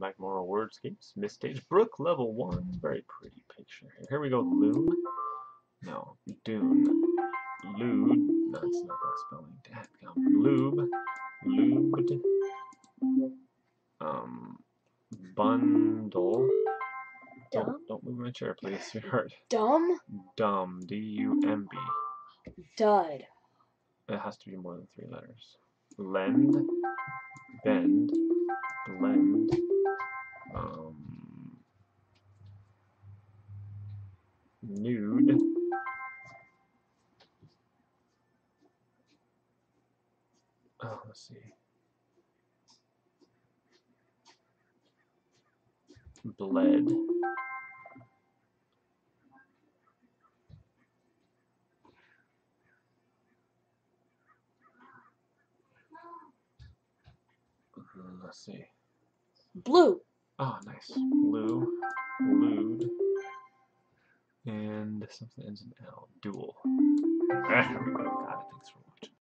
Welcome back, more Wordscapes. Mist Stage, Brook, level 1. Very pretty picture. Here we go, Loon. No, Dune. Lube. No, it's not that spelling. Dadgum. Lube. Lubed. Bundle. Dumb? Don't move my chair, please, sweetheart. Dumb? Dumb. D-U-M-B. Dud. It has to be more than 3 letters. Lend. Bend. Blend. Nude. Oh, let's see. Bled. Let's see. Blue. Oh, nice. Blue. Blued. And something ends in L. Duel. There we go.